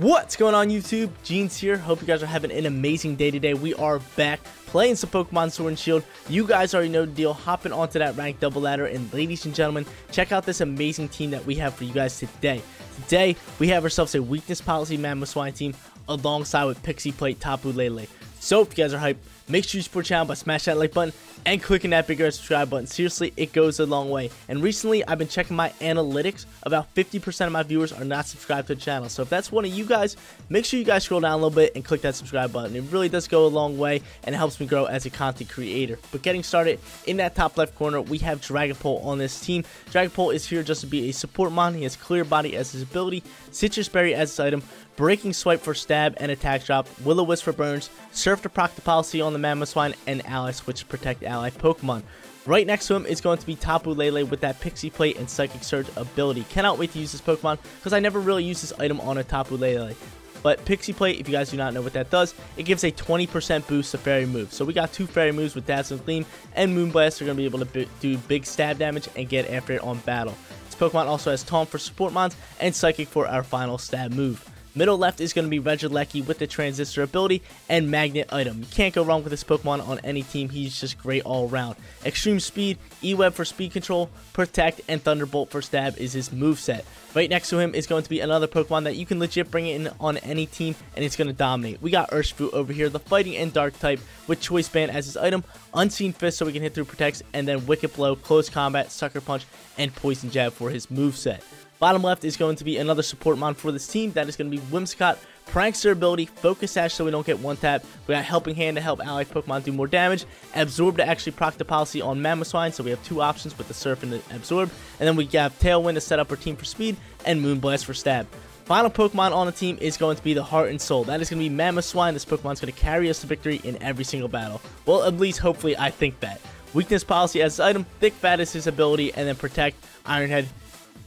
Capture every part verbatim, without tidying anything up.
What's going on, YouTube? Jeans here. Hope you guys are having an amazing day today. We are back playing some Pokemon Sword and Shield. You guys already know the deal, hopping onto that ranked double ladder. And ladies and gentlemen, check out this amazing team that we have for you guys today. Today, we have ourselves a Weakness Policy Mamoswine team alongside with Pixie Plate, Tapu Lele. So if you guys are hyped, make sure you support the channel by smashing that like button and clicking that big red subscribe button. Seriously, it goes a long way. And recently, I've been checking my analytics. About fifty percent of my viewers are not subscribed to the channel. So if that's one of you guys, make sure you guys scroll down a little bit and click that subscribe button. It really does go a long way and it helps me grow as a content creator. But getting started, in that top left corner, we have Dragapult on this team. Dragapult is here just to be a support mon. He has Clear Body as his ability, Citrus Berry as his item, Breaking Swipe for stab and attack drop, Will-O-Wisp for burns, Surf to proc the policy on the Mamoswine, and Ally switch to protect ally Pokemon. Right next to him is going to be Tapu Lele with that Pixie Plate and Psychic Surge ability. Cannot wait to use this Pokemon because I never really used this item on a Tapu Lele. But Pixie Plate, if you guys do not know what that does, it gives a twenty percent boost to Fairy moves. So we got two Fairy moves with Dazzling Gleam and Moonblast. They're going to be able to do big stab damage and get after it on battle. This Pokemon also has Taunt for support mons and Psychic for our final stab move. Middle left is going to be Regieleki with the Transistor ability and Magnet item. You can't go wrong with this Pokemon on any team. He's just great all around. Extreme Speed, E-Web for speed control, Protect, and Thunderbolt for stab is his moveset. Right next to him is going to be another Pokemon that you can legit bring in on any team and it's going to dominate. We got Urshifu over here, the Fighting and Dark type with Choice Band as his item, Unseen Fist so we can hit through Protects, and then Wicked Blow, Close Combat, Sucker Punch, and Poison Jab for his moveset. Bottom left is going to be another support mon for this team. That is going to be Whimsicott. Prankster ability, Focus Sash so we don't get one tap. We got Helping Hand to help ally Pokemon do more damage. Absorb to actually proc the policy on Mamoswine, so we have two options with the Surf and the Absorb. And then we have Tailwind to set up our team for speed and Moonblast for stab. Final Pokemon on the team is going to be the Heart and Soul. That is going to be Mamoswine. This Pokemon is going to carry us to victory in every single battle. Well, at least hopefully I think that. Weakness Policy as his item, Thick Fat is his ability, and then Protect, Iron Head,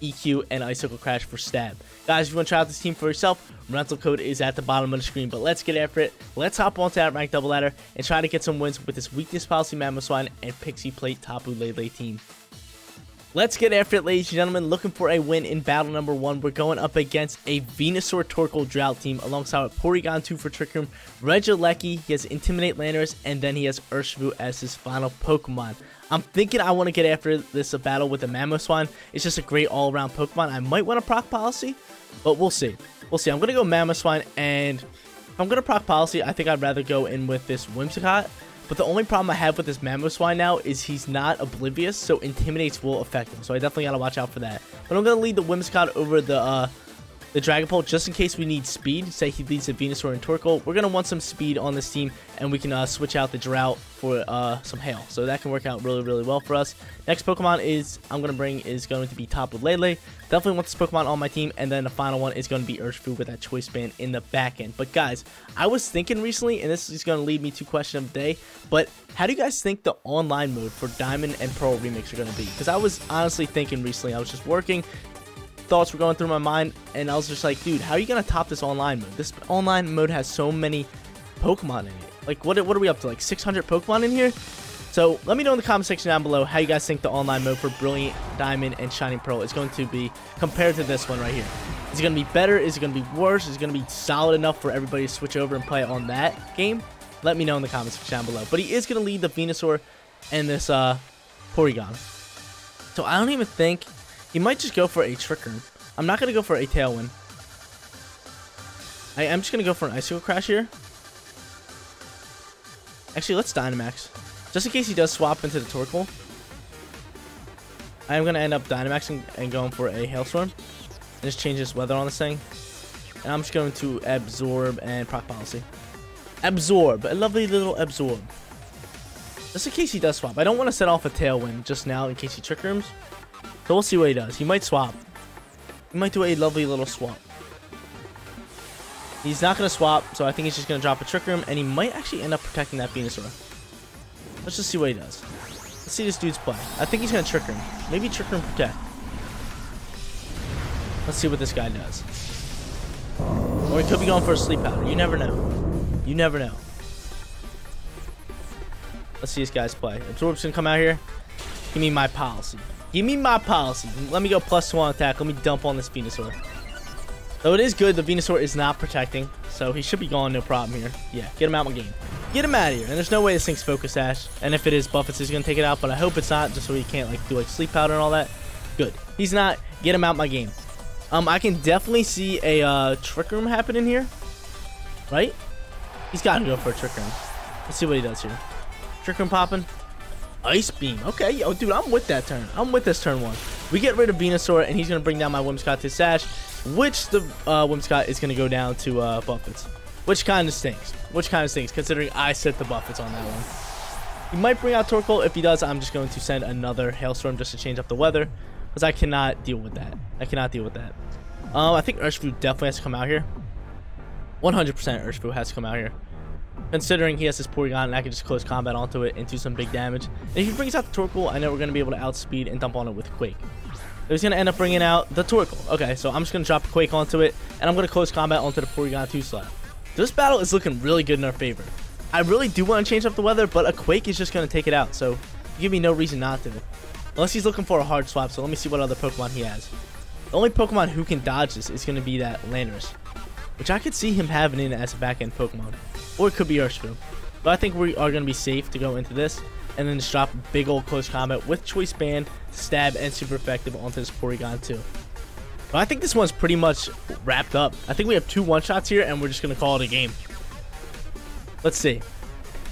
E Q, and Icicle Crash for stab. Guys, if you want to try out this team for yourself, rental code is at the bottom of the screen. But let's get after it. Let's hop onto that ranked double ladder and try to get some wins with this Weakness Policy Mamoswine and Pixie Plate Tapu Lele team. Let's get after it, ladies and gentlemen. Looking for a win in battle number one. We're going up against a Venusaur Torkoal Drought team alongside with Porygon two for Trick Room, Regieleki, he has Intimidate Landorus, and then he has Urshifu as his final Pokemon. I'm thinking I want to get after this battle with the Mamoswine. It's just a great all-around Pokemon. I might want to proc policy, but we'll see. We'll see. I'm going to go Mamoswine, and if I'm going to proc policy, I think I'd rather go in with this Whimsicott. But the only problem I have with this Mamoswine now is he's not oblivious, so Intimidates will affect him. So I definitely got to watch out for that. But I'm going to lead the Whimsicott over the uh, the Dragapult just in case we need speed. Say he leads the Venusaur and Torkoal. We're going to want some speed on this team, and we can uh, switch out the Drought for uh, some Hail. So that can work out really, really well for us. Next Pokemon is I'm going to bring is going to be Tapu Lele. Definitely want this Pokemon on my team. And then the final one is going to be Urshifu with that Choice Band in the back end. But guys, I was thinking recently, and this is going to lead me to question of the day, but how do you guys think the online mode for Diamond and Pearl Remix are going to be? Because I was honestly thinking recently, I was just working, thoughts were going through my mind, and I was just like, dude, how are you gonna top this online mode? This online mode has so many Pokemon in it. Like, what what are we up to, like six hundred Pokemon in here? So let me know in the comment section down below how you guys think the online mode for Brilliant Diamond and Shining Pearl is going to be compared to this one right here. Is it gonna be better? Is it gonna be worse? Is it gonna be solid enough for everybody to switch over and play on that game? Let me know in the comment section down below. But he is gonna lead the Venusaur and this uh Porygon, so I don't even think he might just go for a Trick Room. I'm not going to go for a Tailwind. I am just going to go for an Icicle Crash here. Actually, let's Dynamax. Just in case he does swap into the Torkoal. I am going to end up Dynamaxing and going for a Hailstorm. And just change this weather on this thing. And I'm just going to Absorb and Proc Policy. Absorb. A lovely little Absorb. Just in case he does swap. I don't want to set off a Tailwind just now in case he Trick Rooms. So we'll see what he does. He might swap. He might do a lovely little swap. He's not going to swap, so I think he's just going to drop a Trick Room, and he might actually end up protecting that Venusaur. Let's just see what he does. Let's see this dude's play. I think he's going to Trick Room. Maybe Trick Room Protect. Let's see what this guy does. Or he could be going for a Sleep Powder. You never know. You never know. Let's see this guy's play. Absorb's going to come out here. Give me my policy. Give me my policy. Let me go plus one attack. Let me dump on this Venusaur. Though it is good, the Venusaur is not protecting, so he should be gone, no problem here. Yeah, get him out of my game. Get him out of here. And there's no way this thing's Focus Sash. And if it is, Buffets is going to take it out, but I hope it's not, just so he can't like do like Sleep Powder and all that. Good. He's not. Get him out of my game. Um, I can definitely see a uh, Trick Room happen in here, right? He's got to go for a Trick Room. Let's see what he does here. Trick Room popping. Ice Beam. Okay, yo, dude, I'm with that turn. I'm with this turn one. We get rid of Venusaur, and he's going to bring down my Whimsicott to Sash, which the uh, Whimsicott is going to go down to uh, Buffets, which kind of stinks. Which kind of stinks, considering I set the Buffets on that one. He might bring out Torkoal. If he does, I'm just going to send another Hailstorm just to change up the weather, because I cannot deal with that. I cannot deal with that. Um, I think Urshifu definitely has to come out here. one hundred percent Urshifu has to come out here. Considering he has this Porygon and I can just close combat onto it and do some big damage. And if he brings out the Torkoal, I know we're going to be able to outspeed and dump on it with Quake. So he's going to end up bringing out the Torkoal. Okay, so I'm just going to drop Quake onto it, and I'm going to close combat onto the Porygon two slot. This battle is looking really good in our favor. I really do want to change up the weather, but a Quake is just going to take it out, so you give me no reason not to. Unless he's looking for a hard swap, so let me see what other Pokemon he has. The only Pokemon who can dodge this is going to be that Landorus, which I could see him having in as a back-end Pokemon. Or it could be Urshifu. But I think we are going to be safe to go into this. And then just drop big old close combat with Choice Band, Stab, and Super Effective onto this Porygon too. But I think this one's pretty much wrapped up. I think we have two one-shots here, and we're just going to call it a game. Let's see.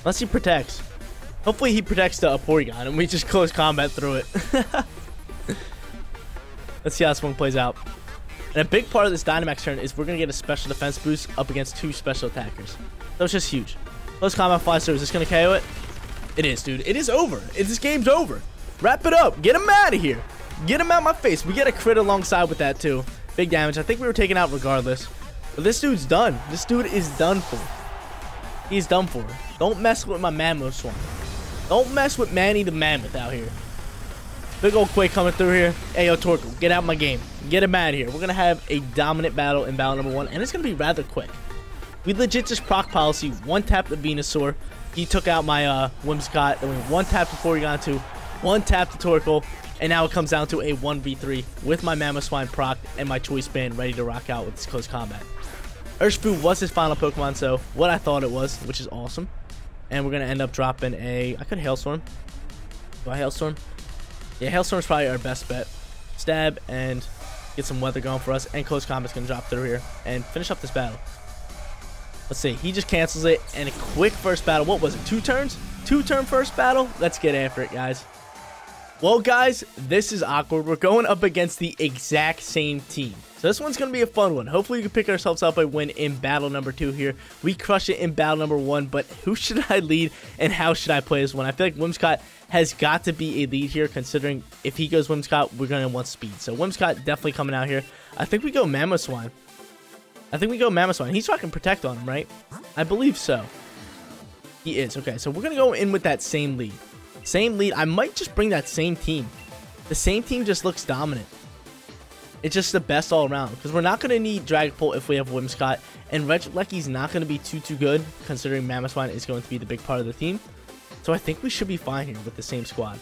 Unless he protects. Hopefully he protects the uh, Porygon, and we just close combat through it. Let's see how this one plays out. And a big part of this Dynamax turn is we're going to get a special defense boost up against two special attackers. That was just huge. Close combat fly serve. Is this going to K O it? It is, dude. It is over. It, this game's over. Wrap it up. Get him out of here. Get him out of my face. We get a crit alongside with that, too. Big damage. I think we were taken out regardless. But this dude's done. This dude is done for. He's done for. Don't mess with my Mamoswine. Don't mess with Manny the Mammoth out here. Big old Quake coming through here. Hey, yo, Torkoal, get out of my game. Get him out of here. We're going to have a dominant battle in battle number one, and it's going to be rather quick. We legit just proc policy, one-tap the Venusaur. He took out my uh, Whimsicott, and we one-tapped the Porygon two, one-tapped the Torkoal, and now it comes down to a one v three with my Mamoswine proc and my Choice Band ready to rock out with this close combat. Urshifu was his final Pokemon, so what I thought it was, which is awesome. And we're going to end up dropping a... I could Hailstorm. Do I Hailstorm? Yeah, Hailstorm's probably our best bet. Stab and get some weather going for us. And Close Combat's going to drop through here and finish up this battle. Let's see. He just cancels it. And a quick first battle. What was it? Two turns? Two-turn first battle? Let's get after it, guys. Well, guys, this is awkward. We're going up against the exact same team. So this one's going to be a fun one. Hopefully, we can pick ourselves up a win in battle number two here. We crush it in battle number one. But who should I lead and how should I play this one? I feel like Whimsicott has got to be a lead here, considering if he goes Whimsicott, we're going to want speed. So Whimsicott definitely coming out here. I think we go Mamoswine. I think we go Mamoswine. He's rocking Protect on him, right? I believe so. He is. Okay, so we're going to go in with that same lead. Same lead. I might just bring that same team. The same team just looks dominant. It's just the best all around, because we're not going to need Dragapult if we have Whimsicott. And Regeleki's not going to be too, too good, considering Mamoswine is going to be the big part of the team. So I think we should be fine here with the same squad.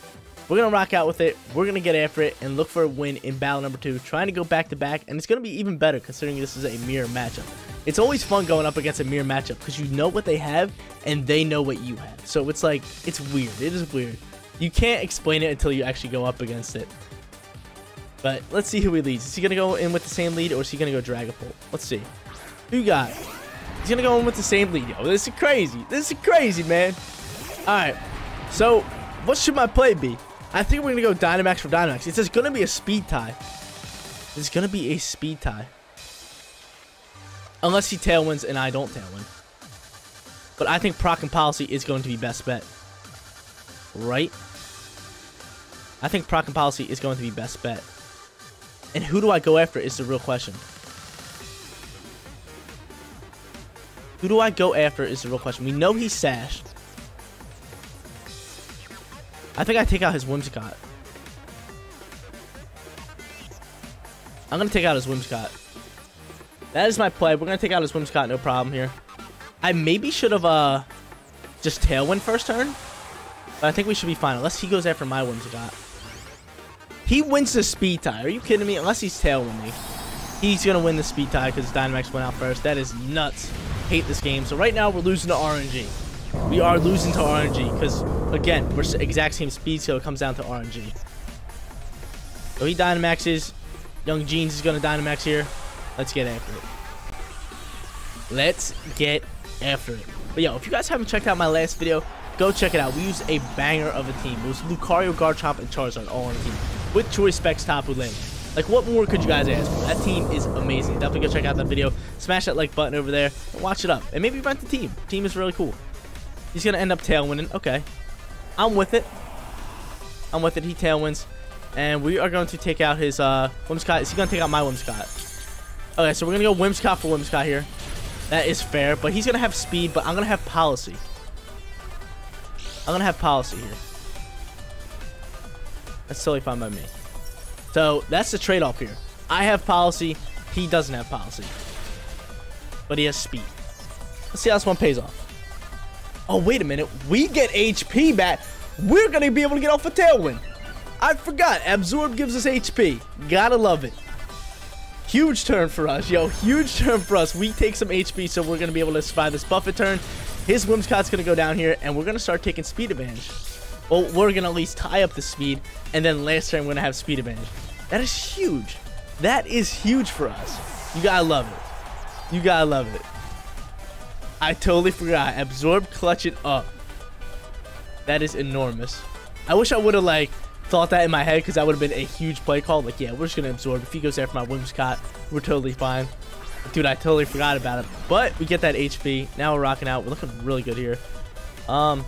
We're going to rock out with it. We're going to get after it and look for a win in battle number two. Trying to go back to back. And it's going to be even better considering this is a mirror matchup. It's always fun going up against a mirror matchup because you know what they have and they know what you have. So it's like, it's weird. It is weird. You can't explain it until you actually go up against it. But let's see who he leads. Is he going to go in with the same lead or is he going to go Dragapult? Let's see. Who you got? He's going to go in with the same lead. Yo, this is crazy. This is crazy, man. Alright, so what should my play be? I think we're going to go Dynamax for Dynamax. It's just going to be a speed tie. It's going to be a speed tie. Unless he Tailwinds and I don't Tailwind. But I think Proc and Policy is going to be best bet. Right? I think Proc and Policy is going to be best bet. And who do I go after is the real question. Who do I go after is the real question. We know he's sashed. I think I take out his Whimsicott. I'm going to take out his Whimsicott. That is my play. We're going to take out his Whimsicott, no problem here. I maybe should have uh, just Tailwind first turn. But I think we should be fine, unless he goes after my Whimsicott. He wins the speed tie. Are you kidding me? Unless he's Tailwinding. He's going to win the speed tie because Dynamax went out first. That is nuts. Hate this game. So right now we're losing to R N G. We are losing to R N G because, again, we're exact same speed, so it comes down to R N G. So he Dynamaxes. Young Jeans is going to Dynamax here. Let's get after it. Let's get after it. But yo, if you guys haven't checked out my last video, go check it out. We used a banger of a team. It was Lucario, Garchomp, and Charizard all on the team. With Choice Specs, Tapu Lele. Like, what more could you guys ask for? That team is amazing. Definitely go check out that video. Smash that like button over there and watch it up. And maybe rent the team. The team is really cool. He's going to end up tailwinding. Okay. I'm with it. I'm with it. He tailwinds. And we are going to take out his uh, Whimsicott. Is he going to take out my Whimsicott? Okay, so we're going to go Whimsicott for Whimsicott here. That is fair. But he's going to have speed, but I'm going to have policy. I'm going to have policy here. That's totally fine by me. So, that's the trade-off here. I have policy. He doesn't have policy. But he has speed. Let's see how this one pays off. Oh, wait a minute. We get H P back. We're going to be able to get off a Tailwind. I forgot. Absorb gives us H P. Gotta love it. Huge turn for us. Yo, huge turn for us. We take some H P, so we're going to be able to survive this Buffet turn. His Whimsicott's going to go down here, and we're going to start taking speed advantage. Well, we're going to at least tie up the speed, and then last turn we're going to have speed advantage. That is huge. That is huge for us. You gotta love it. You gotta love it. I totally forgot. Absorb, clutch it up. That is enormous. I wish I would have, like, thought that in my head because that would have been a huge play call. Like, yeah, we're just going to absorb. If he goes after my Whimsicott, we're totally fine. Dude, I totally forgot about it. But we get that H P. Now we're rocking out. We're looking really good here. Um...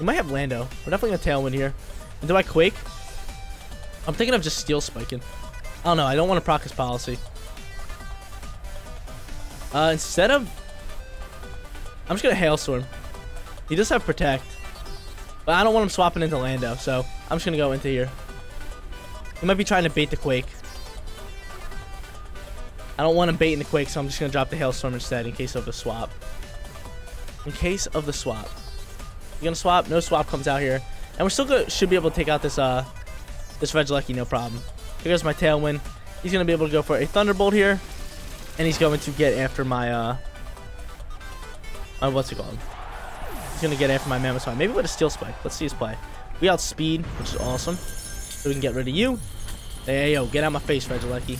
We might have Lando. We're definitely going to Tailwind here. And do I Quake? I'm thinking of just Steel Spiking. I don't know. I don't want to proc his policy. Uh, instead of... I'm just going to Hailstorm. He does have Protect. But I don't want him swapping into Lando, so I'm just going to go into here. He might be trying to bait the Quake. I don't want him baiting the Quake, so I'm just going to drop the Hailstorm instead in case of the swap. In case of the swap. You're gonna swap, no swap comes out here, and we're still gonna, should be able to take out this uh this Regieleki, no problem. Here goes my Tailwind. He's gonna be able to go for a Thunderbolt here, and he's going to get after my uh my what's it called? He's gonna get after my Mamoswine. Maybe with a Steel Spike. Let's see his play. We outspeed, which is awesome. So we can get rid of you. Hey yo, get out of my face, Regieleki.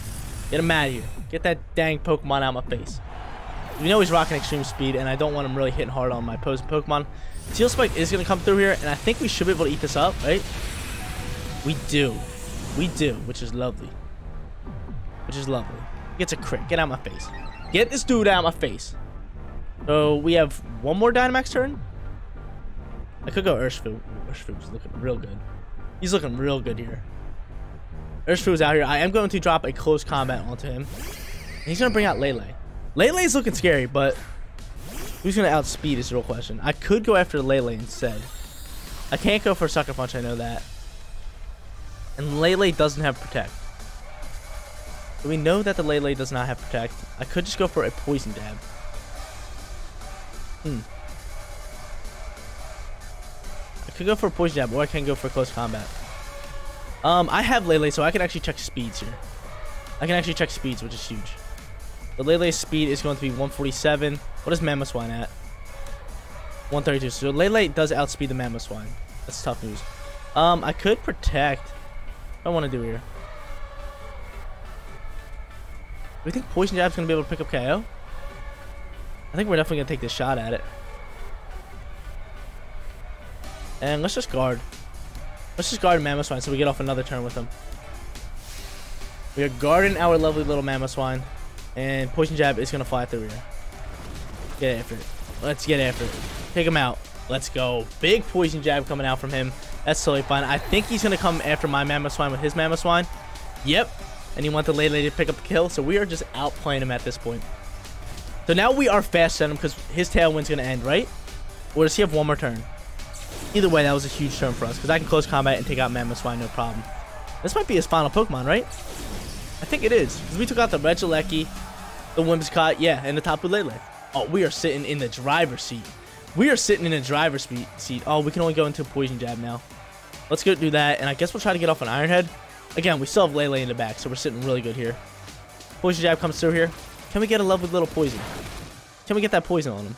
Get him out of here. Get that dang Pokemon out of my face. We know he's rocking Extreme Speed, and I don't want him really hitting hard on my opposing Pokemon. Steel Spike is going to come through here, and I think we should be able to eat this up, right? We do. We do, which is lovely. Which is lovely. Gets a crit. Get out of my face. Get this dude out of my face. So, we have one more Dynamax turn. I could go Urshifu. Urshifu's looking real good. He's looking real good here. Urshifu's out here. I am going to drop a Close Combat onto him. And he's going to bring out Lele. Lele's looking scary, but who's going to outspeed is the real question. I could go after Lele instead. I can't go for Sucker Punch, I know that. And Lele doesn't have Protect. So we know that the Lele does not have Protect. I could just go for a Poison Jab. Hmm. I could go for a Poison Jab, or I can go for Close Combat. Um, I have Lele, so I can actually check speeds here. I can actually check speeds, which is huge. The Lele's speed is going to be one forty-seven. What is Mamoswine at? one thirty-two. So Lele does outspeed the Mamoswine. That's tough news. Um, I could Protect. What do I want to do here? Do we think Poison Jab's going to be able to pick up K O? I think we're definitely going to take this shot at it. And let's just guard. Let's just guard Mamoswine so we get off another turn with him. We are guarding our lovely little Mamoswine. And Poison Jab is going to fly through here. Get after it. Let's get after it. Take him out. Let's go. Big Poison Jab coming out from him. That's totally fine. I think he's going to come after my Mamoswine with his Mamoswine. Yep. And he wants the Lele to pick up a kill. So we are just outplaying him at this point. So now we are fast at him because his Tailwind's going to end, right? Or does he have one more turn? Either way, that was a huge turn for us because I can Close Combat and take out Mamoswine, no problem. This might be his final Pokemon, right? I think it is. Because we took out the Regieleki, the Whimsicott, yeah, and the Tapu Lele. Oh, we are sitting in the driver's seat. We are sitting in the driver's seat. Oh, we can only go into a Poison Jab now. Let's go do that, and I guess we'll try to get off an Iron Head. Again, we still have Lele in the back, so we're sitting really good here. Poison Jab comes through here. Can we get a level with little poison? Can we get that poison on him?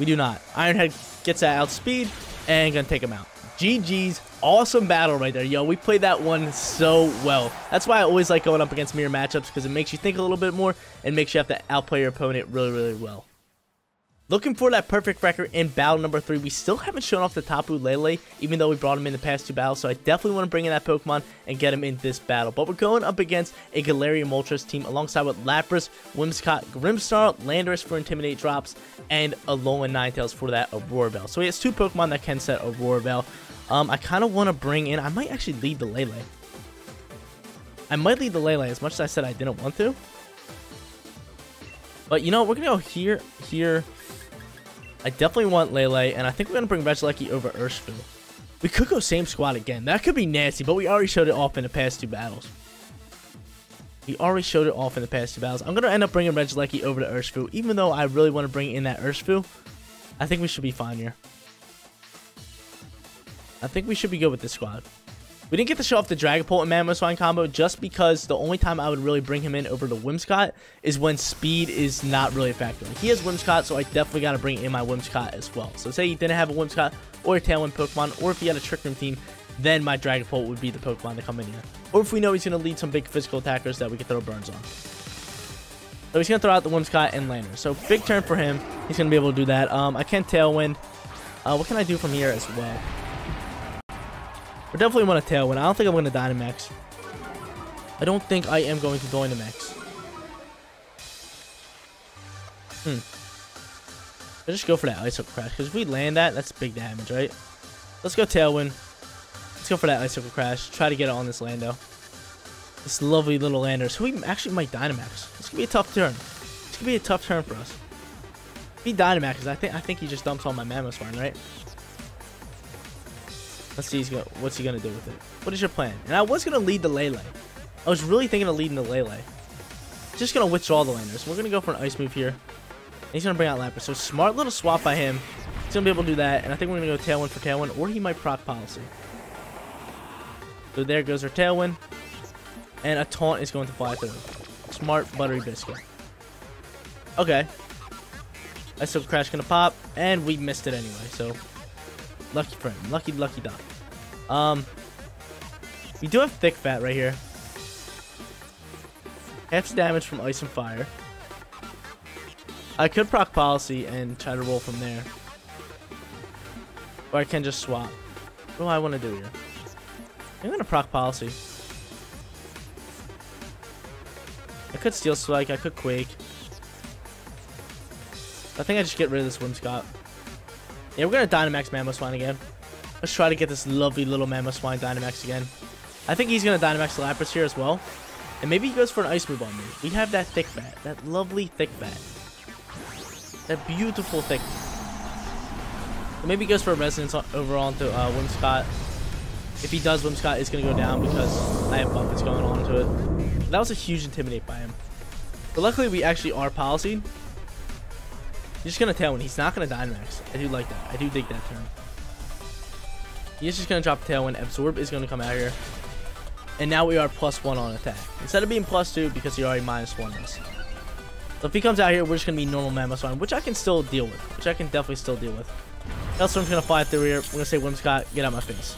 We do not. Ironhead gets that outspeed and gonna take him out. G G's. Awesome battle right there. Yo, we played that one so well. That's why I always like going up against mirror matchups, because it makes you think a little bit more and makes you have to outplay your opponent really, really well. Looking for that perfect record in battle number three. We still haven't shown off the Tapu Lele, even though we brought him in the past two battles, so I definitely want to bring in that Pokemon and get him in this battle. But we're going up against a Galarian Moltres team alongside with Lapras, Whimsicott, Grimmsnarl, Landorus for Intimidate drops, and Alolan Ninetales for that Aurora Bell. So he has two Pokemon that can set Aurora Bell. Um, I kind of want to bring in... I might actually lead the Lele. I might lead the Lele as much as I said I didn't want to. But, you know, we're going to go here, here... I definitely want Lele, and I think we're going to bring Regieleki over Urshifu. We could go same squad again. That could be nasty, but we already showed it off in the past two battles. We already showed it off in the past two battles. I'm going to end up bringing Regieleki over to Urshifu, even though I really want to bring in that Urshifu. I think we should be fine here. I think we should be good with this squad. We didn't get to show off the Dragapult and Mamoswine combo just because the only time I would really bring him in over to Whimsicott is when speed is not really a factor. Like, he has Whimsicott, so I definitely got to bring in my Whimsicott as well. So say he didn't have a Whimsicott or a Tailwind Pokemon, or if he had a Trick Room team, then my Dragapult would be the Pokemon to come in here. Or if we know he's going to lead some big physical attackers that we can throw burns on. So he's going to throw out the Whimsicott and Landorus. So big turn for him. He's going to be able to do that. Um, I can Tailwind. Uh, what can I do from here as well? I definitely want a Tailwind. I don't think I'm going to Dynamax. I don't think I am going to Dynamax. Hmm. I'll just go for that Icicle Crash, because if we land that, that's big damage, right? Let's go Tailwind. Let's go for that Icicle Crash. Try to get it on this Lando. This lovely little Lander. So we actually might Dynamax. This could be a tough turn. This could be a tough turn for us. If he Dynamaxes, I think I think he just dumps on my Mamoswine, right? Let's see he's gonna, what's he going to do with it. What is your plan? And I was going to lead the Lele. I was really thinking of leading the Lele. Just going to withdraw the Landers. We're going to go for an ice move here. And he's going to bring out Lapras. So smart little swap by him. He's going to be able to do that. And I think we're going to go Tailwind for Tailwind. Or he might proc policy. So there goes our Tailwind. And a Taunt is going to fly through. Smart Buttery Biscuit. Okay. Ice Crash going to pop. And we missed it anyway. So... lucky for him. Lucky, lucky dog. Um, we do have Thick Fat right here. Half the damage from Ice and Fire. I could proc Policy and try to roll from there. Or I can just swap. What do I want to do here? I'm going to proc Policy. I could Steel Spike. I could Quake. I think I just get rid of this Whimsicott. Yeah, we're going to Dynamax Mamoswine again. Let's try to get this lovely little Mamoswine Dynamax again. I think he's going to Dynamax Lapras here as well. And maybe he goes for an Ice Move on me. We have that Thick Fat. That lovely Thick Fat. That beautiful Thick Fat. Maybe he goes for a Resonance on, overall onto uh, Whimsicott. If he does, Whimsicott is going to go down because I have bump that's going on to it. But that was a huge Intimidate by him. But luckily, we actually are Policied. He's just going to Tailwind. He's not going to Dynamax. I do like that. I do dig that turn. He's just going to drop Tailwind. Absorb is going to come out here. And now we are plus one on attack. Instead of being plus two, because he already minus one us. So if he comes out here, we're just going to be normal Mamoswine, which I can still deal with. Which I can definitely still deal with. Hailstorm's going to fly through here. We're going to say, Whimsicott, get out of my face.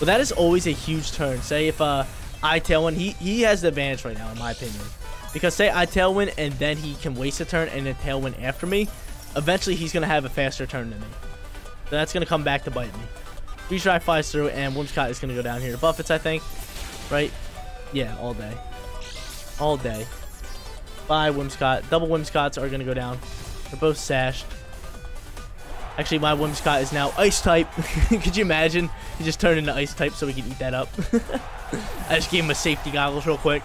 But that is always a huge turn. Say if uh, I Tailwind, he, he has the advantage right now, in my opinion. Because say I Tailwind and then he can waste a turn and then Tailwind after me. Eventually he's going to have a faster turn than me. So that's going to come back to bite me. Free Strike flies through and Whimsicott is going to go down here to Buffets, I think. Right? Yeah, all day. All day. Bye, Whimsicott. Double Whimsicotts are going to go down. They're both sashed. Actually, my Whimsicott is now Ice-type. Could you imagine? He just turned into Ice-type so we can eat that up. I just gave him a safety goggles real quick.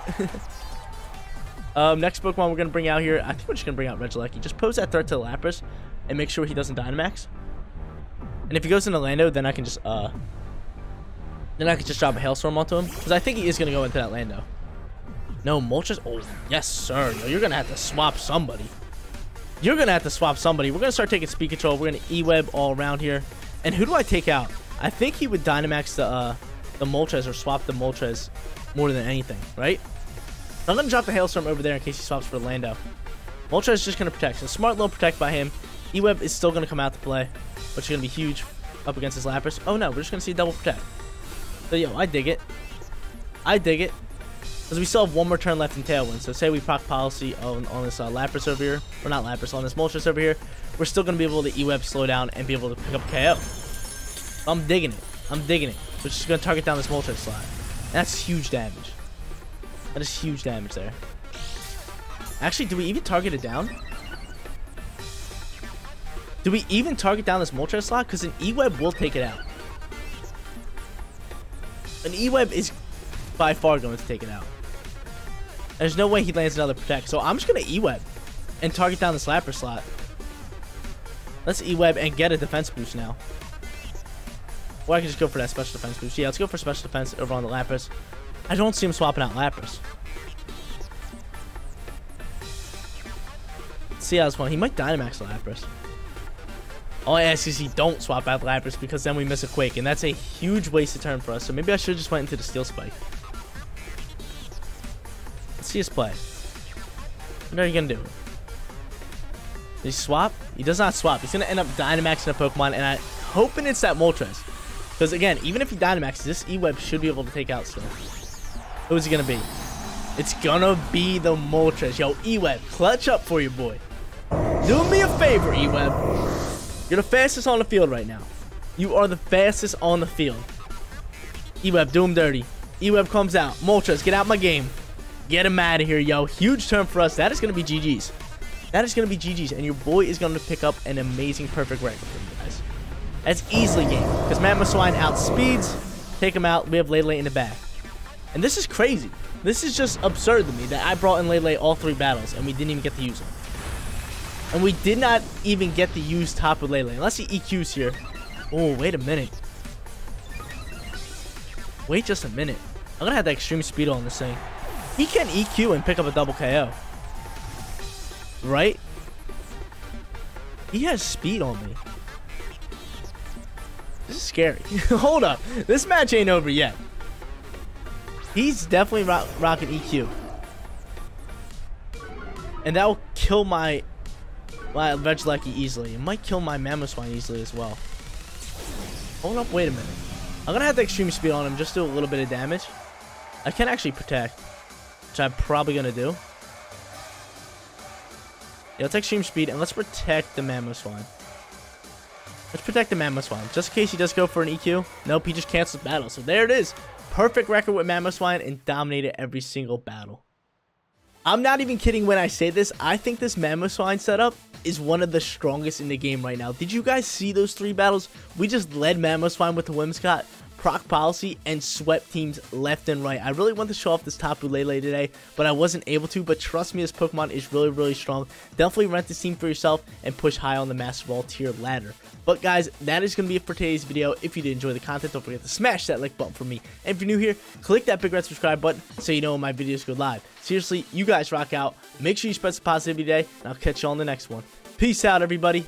Um, next Pokemon we're going to bring out here, I think we're just going to bring out Regieleki. Just pose that threat to Lapras and make sure he doesn't Dynamax. And if he goes into Lando, then I can just, uh, then I can just drop a Hailstorm onto him. Because I think he is going to go into that Lando. No, Moltres, oh, yes sir. No, you're going to have to swap somebody. You're going to have to swap somebody. We're going to start taking speed control. We're going to E-Web all around here. And who do I take out? I think he would Dynamax the, uh, the Moltres or swap the Moltres more than anything, right? I'm going to drop the Hailstorm over there in case he swaps for Lando. Moltres is just going to protect. So smart little protect by him. E-Web is still going to come out to play, which is going to be huge up against his Lapras. Oh no, we're just going to see double protect. So yo, I dig it. I dig it. Because we still have one more turn left in Tailwind. So say we proc policy on, on this uh, Lapras over here. Or not Lapras, on this Moltres over here. We're still going to be able to E-Web slow down and be able to pick up K O. So I'm digging it. I'm digging it. We're just going to target down this Moltres slot. And that's huge damage. That is huge damage there. Actually, do we even target it down? Do we even target down this Moltres slot? Because an E-Web will take it out. An E-Web is by far going to take it out. There's no way he lands another Protect. So I'm just going to E-Web and target down this Lapras slot. Let's E-Web and get a defense boost now. Or I can just go for that special defense boost. Yeah, let's go for special defense over on the Lapras. I don't see him swapping out Lapras. Let's see how this one. He might Dynamax the Lapras. All I ask is he don't swap out the Lapras, because then we miss a Quake, and that's a huge waste of turn for us. So maybe I should just went into the Steel Spike. Let's see his play. What are you gonna do? Does he swap? He does not swap. He's gonna end up Dynamaxing a Pokemon, and I'm hoping it's that Moltres. Because again, even if he Dynamaxes, this E-Web should be able to take out still. Who is it gonna be? It's gonna be the Moltres. Yo, E-Web, clutch up for your boy. Do me a favor, E-Web. You're the fastest on the field right now. You are the fastest on the field. E-Web, do him dirty. E-Web comes out. Moltres, get out my game. Get him out of here, yo. Huge turn for us. That is gonna be G G's. That is gonna be G G's, and your boy is gonna pick up an amazing perfect record for you guys. That's easily game, because Mamoswine outspeeds. Take him out. We have Lele in the back. And this is crazy. This is just absurd to me that I brought in Lele all three battles and we didn't even get to use him. And we did not even get to use Tapu Lele. Unless he E Qs here. Oh, wait a minute. Wait just a minute. I'm going to have that extreme speed on this thing. He can E Q and pick up a double K O. Right? He has speed on me. This is scary. Hold up. This match ain't over yet. He's definitely rock rocking E Q. And that will kill my, my Regieleki easily. It might kill my Mamoswine easily as well. Hold up, wait a minute. I'm going to have the extreme speed on him just to do a little bit of damage. I can actually protect, which I'm probably going to do. Yeah, let's extreme speed and let's protect the Mamoswine. Let's protect the Mamoswine. Just in case he does go for an E Q. Nope, he just cancels the battle. So there it is. Perfect record with Mamoswine and dominated every single battle. I'm not even kidding when I say this. I think this Mamoswine setup is one of the strongest in the game right now. Did you guys see those three battles? We just led Mamoswine with the Whimsicott, proc policy, and swept teams left and right. I really want to show off this Tapu Lele today, but I wasn't able to. But trust me, this Pokemon is really, really strong. Definitely rent this team for yourself and push high on the Master Ball tier ladder. But guys, that is going to be it for today's video. If you did enjoy the content, don't forget to smash that like button for me. And if you're new here, click that big red subscribe button so you know when my videos go live. Seriously, you guys rock out. Make sure you spread some positivity today, and I'll catch you on the next one. Peace out, everybody.